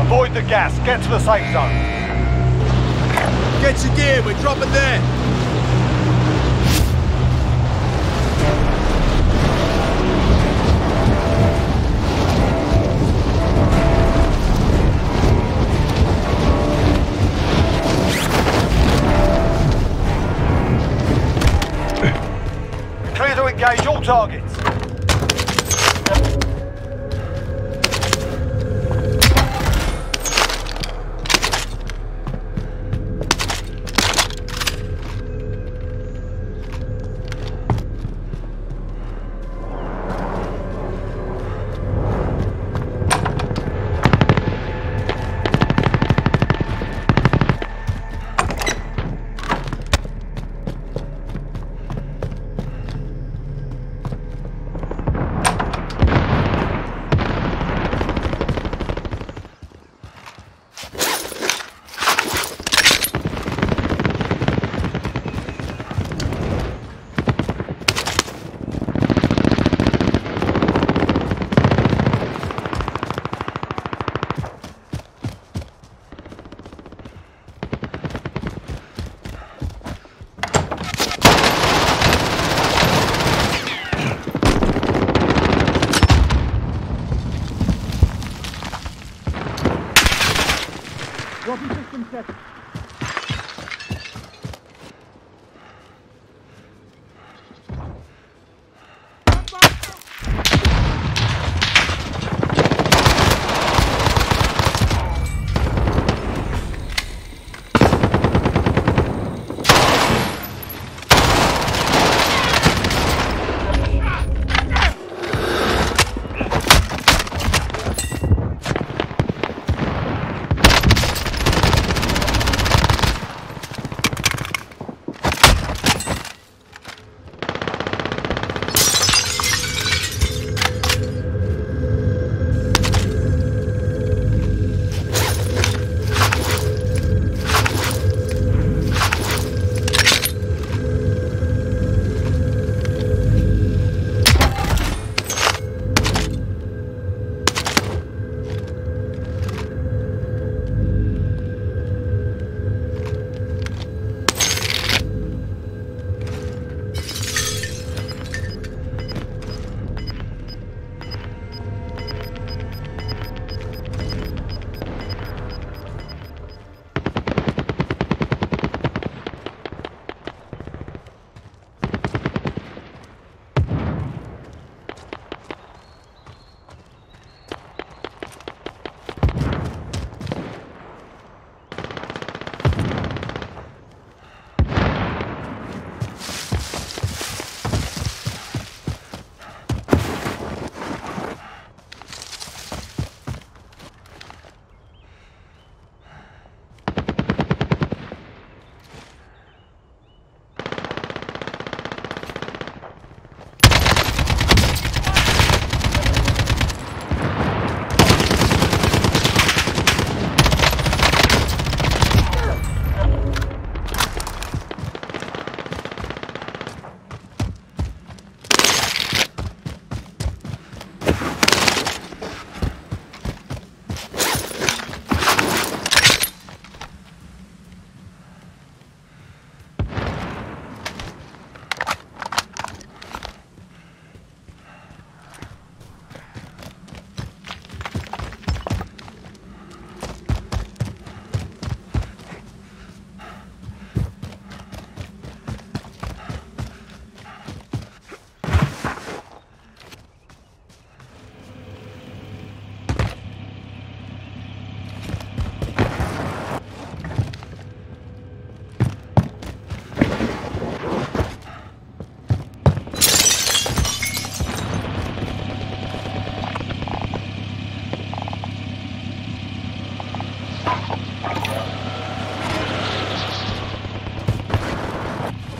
Avoid the gas. Get to the safe zone. Get your gear. We're dropping there. Clear to engage all targets.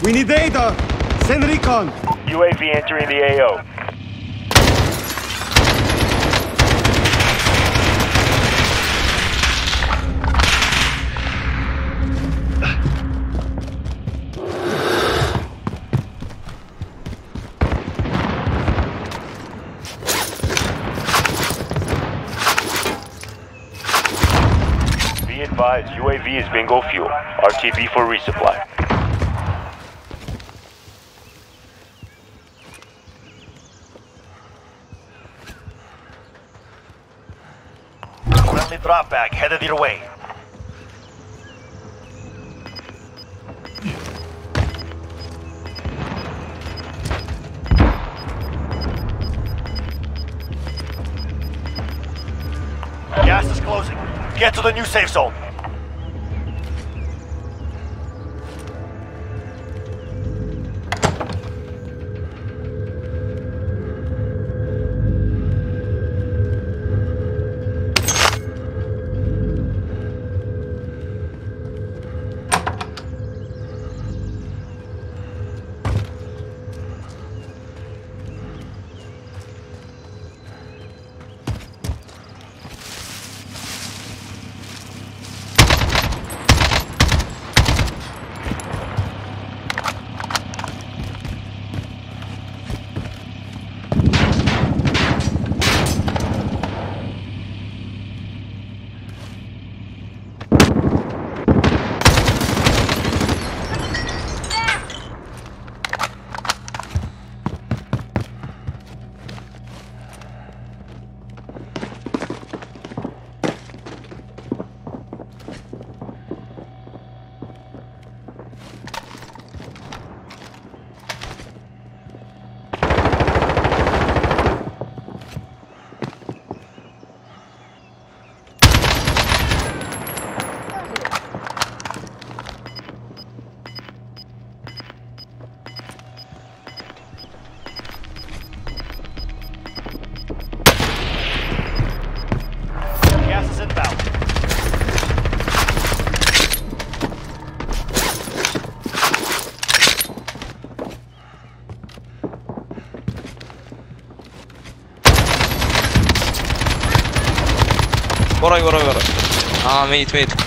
We need data! Send recon! UAV entering the AO. advised, UAV is bingo fuel. RTB for resupply. Friendly drop back headed your way. Gas is closing. Get to the new safe zone. وراي ميت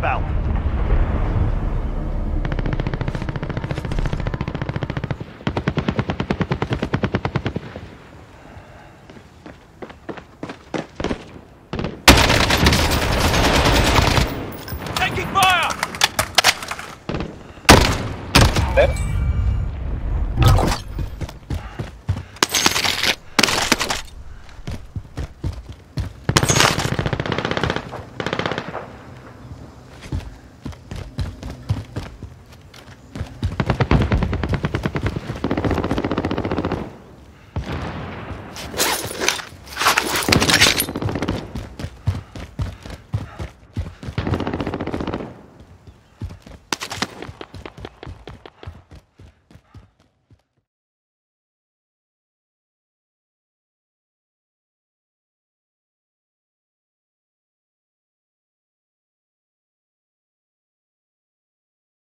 belt. Taking fire! Yep.